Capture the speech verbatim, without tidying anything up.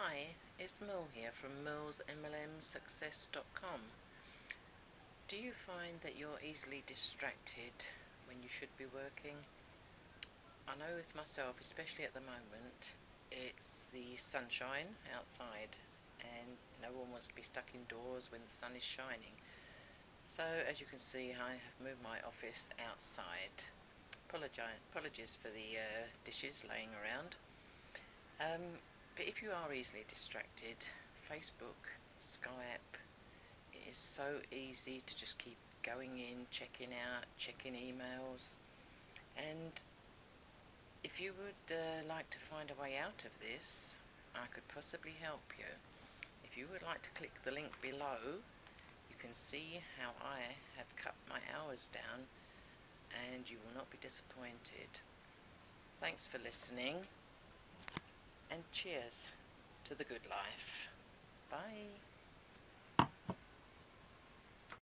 Hi, it's Merl here from merl's M L M success dot com. Do you find that you're easily distracted when you should be working? I know with myself, especially at the moment, it's the sunshine outside and no one wants to be stuck indoors when the sun is shining. So as you can see, I have moved my office outside. Apologies for the uh, dishes laying around. Um, But if you are easily distracted, Facebook, Skype, it is so easy to just keep going in, checking out, checking emails. And if you would uh, like to find a way out of this, I could possibly help you. If you would like to click the link below, you can see how I have cut my hours down and you will not be disappointed. Thanks for listening. And cheers to the good life.